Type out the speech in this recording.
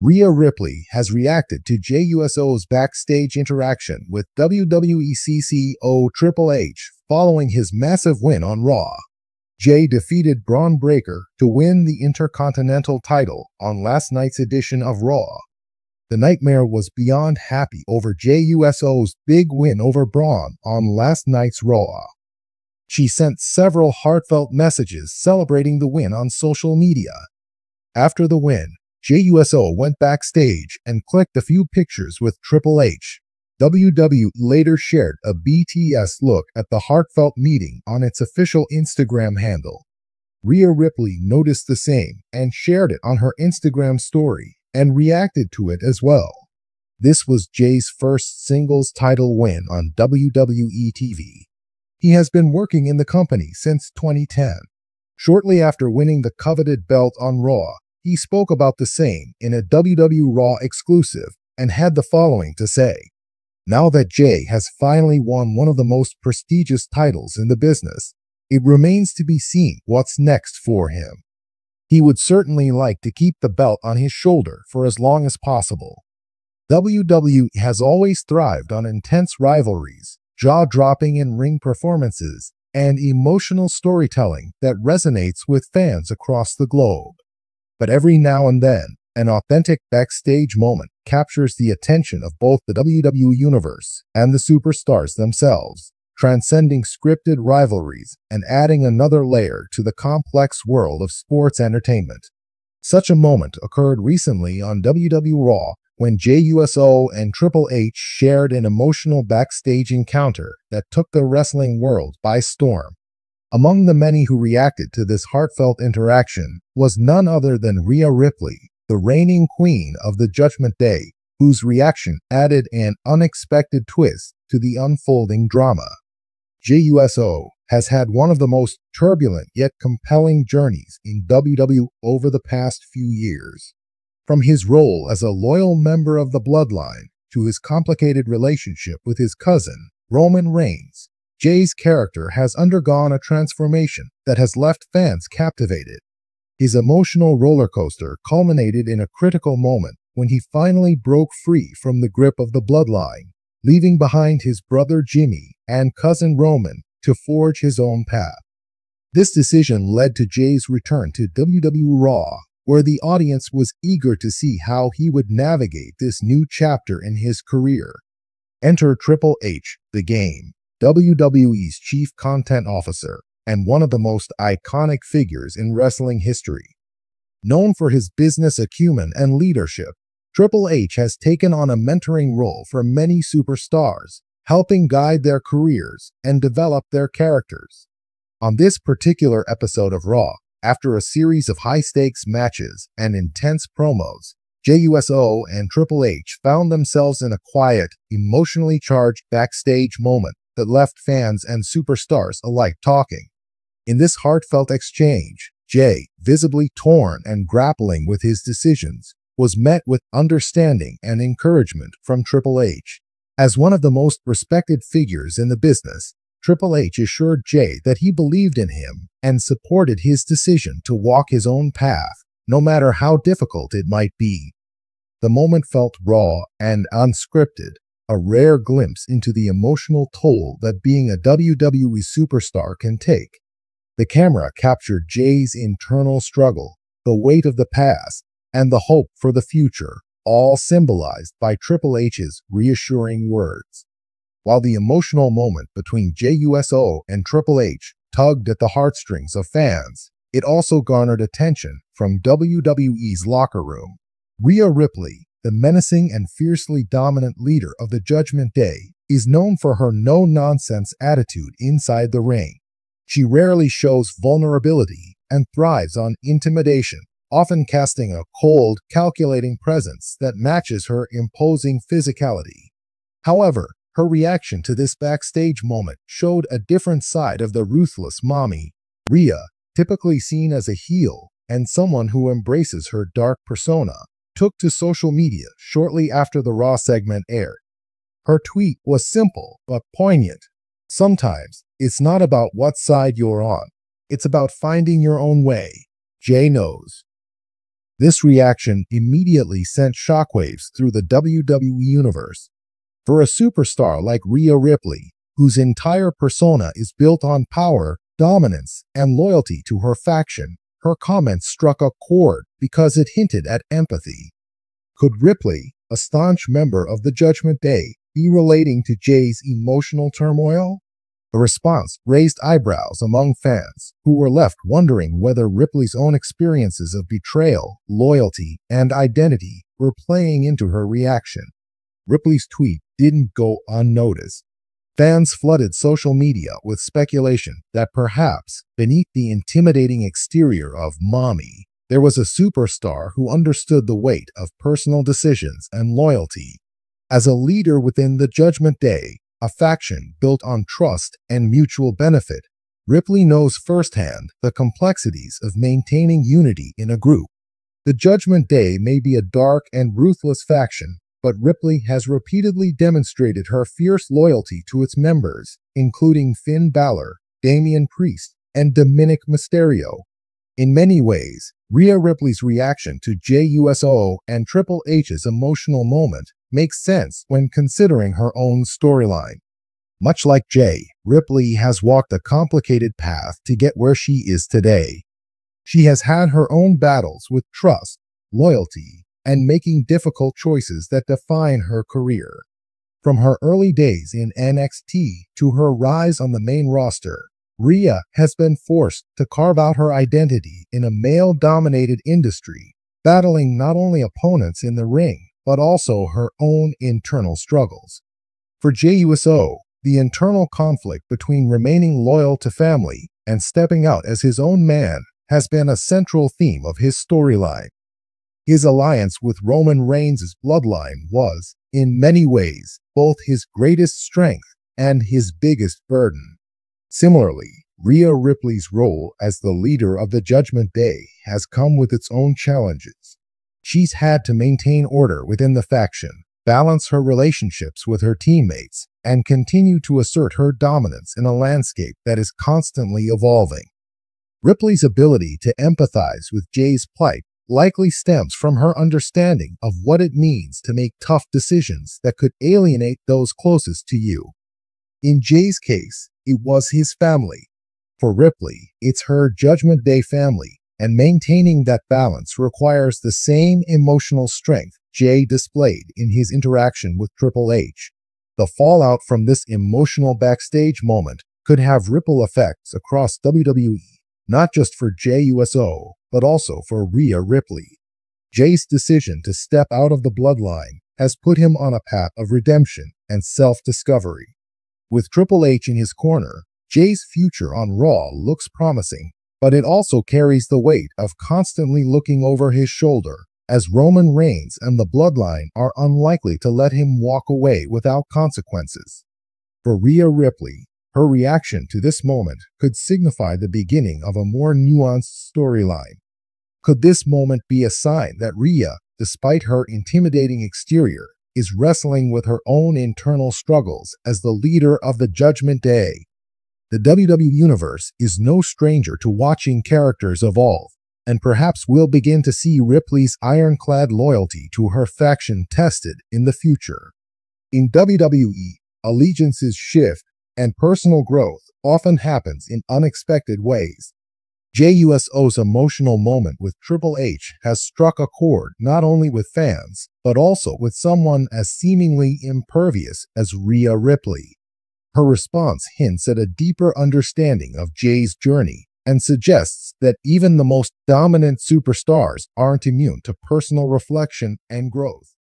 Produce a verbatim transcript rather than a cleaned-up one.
Rhea Ripley has reacted to Jey Uso's backstage interaction with W W E C E O Triple H following his massive win on Raw. Jey defeated Braun Breaker to win the Intercontinental title on last night's edition of Raw. The Nightmare was beyond happy over Jey Uso's big win over Braun on last night's Raw. She sent several heartfelt messages celebrating the win on social media. After the win, Jey Uso went backstage and clicked a few pictures with Triple H. W W E later shared a B T S look at the heartfelt meeting on its official Instagram handle. Rhea Ripley noticed the same and shared it on her Instagram story and reacted to it as well. This was Jey's first singles title win on W W E T V. He has been working in the company since twenty ten. Shortly after winning the coveted belt on Raw, he spoke about the same in a W W E Raw exclusive and had the following to say. Now that Jey has finally won one of the most prestigious titles in the business, it remains to be seen what's next for him. He would certainly like to keep the belt on his shoulder for as long as possible. W W E has always thrived on intense rivalries, jaw-dropping in-ring performances, and emotional storytelling that resonates with fans across the globe. But every now and then, an authentic backstage moment captures the attention of both the W W E Universe and the superstars themselves, transcending scripted rivalries and adding another layer to the complex world of sports entertainment. Such a moment occurred recently on W W E Raw when Jey Uso and Triple H shared an emotional backstage encounter that took the wrestling world by storm. Among the many who reacted to this heartfelt interaction was none other than Rhea Ripley, the reigning queen of the Judgment Day, whose reaction added an unexpected twist to the unfolding drama. Jey Uso has had one of the most turbulent yet compelling journeys in W W E over the past few years. From his role as a loyal member of the Bloodline to his complicated relationship with his cousin, Roman Reigns, Jey's character has undergone a transformation that has left fans captivated. His emotional roller coaster culminated in a critical moment when he finally broke free from the grip of the Bloodline, leaving behind his brother Jimmy and cousin Roman to forge his own path. This decision led to Jey's return to W W E Raw, where the audience was eager to see how he would navigate this new chapter in his career. Enter Triple H, the Game, W W E's chief content officer and one of the most iconic figures in wrestling history. Known for his business acumen and leadership, Triple H has taken on a mentoring role for many superstars, helping guide their careers and develop their characters. On this particular episode of Raw, after a series of high-stakes matches and intense promos, Jey Uso and Triple H found themselves in a quiet, emotionally charged backstage moment that left fans and superstars alike talking. In this heartfelt exchange, Jey, visibly torn and grappling with his decisions, was met with understanding and encouragement from Triple H. As one of the most respected figures in the business, Triple H assured Jey that he believed in him and supported his decision to walk his own path, no matter how difficult it might be. The moment felt raw and unscripted, a rare glimpse into the emotional toll that being a W W E superstar can take. The camera captured Jey's internal struggle, the weight of the past, and the hope for the future, all symbolized by Triple H's reassuring words. While the emotional moment between Jey Uso and Triple H tugged at the heartstrings of fans, it also garnered attention from W W E's locker room. Rhea Ripley, the menacing and fiercely dominant leader of the Judgment Day, is known for her no-nonsense attitude inside the ring. She rarely shows vulnerability and thrives on intimidation, often casting a cold, calculating presence that matches her imposing physicality. However, her reaction to this backstage moment showed a different side of the ruthless mommy, Rhea, typically seen as a heel and someone who embraces her dark persona, took to social media shortly after the Raw segment aired. Her tweet was simple but poignant. Sometimes, it's not about what side you're on. It's about finding your own way. Jey knows. This reaction immediately sent shockwaves through the W W E universe. For a superstar like Rhea Ripley, whose entire persona is built on power, dominance, and loyalty to her faction, her comments struck a chord because it hinted at empathy. Could Ripley, a staunch member of the Judgment Day, be relating to Jey's emotional turmoil? The response raised eyebrows among fans, who were left wondering whether Ripley's own experiences of betrayal, loyalty, and identity were playing into her reaction. Ripley's tweet didn't go unnoticed. Fans flooded social media with speculation that perhaps, beneath the intimidating exterior of Mommy, there was a superstar who understood the weight of personal decisions and loyalty. As a leader within the Judgment Day, a faction built on trust and mutual benefit, Ripley knows firsthand the complexities of maintaining unity in a group. The Judgment Day may be a dark and ruthless faction, but Ripley has repeatedly demonstrated her fierce loyalty to its members, including Finn Balor, Damian Priest, and Dominic Mysterio. In many ways, Rhea Ripley's reaction to Jey Uso and Triple H's emotional moment makes sense when considering her own storyline. Much like Jey, Ripley has walked a complicated path to get where she is today. She has had her own battles with trust, loyalty, and making difficult choices that define her career. From her early days in N X T to her rise on the main roster, Rhea has been forced to carve out her identity in a male-dominated industry, battling not only opponents in the ring, but also her own internal struggles. For Jey Uso, the internal conflict between remaining loyal to family and stepping out as his own man has been a central theme of his storyline. His alliance with Roman Reigns' bloodline was, in many ways, both his greatest strength and his biggest burden. Similarly, Rhea Ripley's role as the leader of the Judgment Day has come with its own challenges. She's had to maintain order within the faction, balance her relationships with her teammates, and continue to assert her dominance in a landscape that is constantly evolving. Ripley's ability to empathize with Jey's plight likely stems from her understanding of what it means to make tough decisions that could alienate those closest to you. In Jey's case, it was his family. For Ripley, it's her Judgment Day family, and maintaining that balance requires the same emotional strength Jey displayed in his interaction with Triple H. The fallout from this emotional backstage moment could have ripple effects across W W E, not just for Jey Uso, but also for Rhea Ripley. Jey's decision to step out of the bloodline has put him on a path of redemption and self-discovery. With Triple H in his corner, Jey's future on Raw looks promising, but it also carries the weight of constantly looking over his shoulder, as Roman Reigns and the bloodline are unlikely to let him walk away without consequences. For Rhea Ripley, her reaction to this moment could signify the beginning of a more nuanced storyline. Could this moment be a sign that Rhea, despite her intimidating exterior, is wrestling with her own internal struggles as the leader of the Judgment Day? The W W E Universe is no stranger to watching characters evolve, and perhaps we'll begin to see Ripley's ironclad loyalty to her faction tested in the future. In W W E, allegiances shift, and personal growth often happens in unexpected ways. Jey Uso's emotional moment with Triple H has struck a chord not only with fans, but also with someone as seemingly impervious as Rhea Ripley. Her response hints at a deeper understanding of Jey's journey and suggests that even the most dominant superstars aren't immune to personal reflection and growth.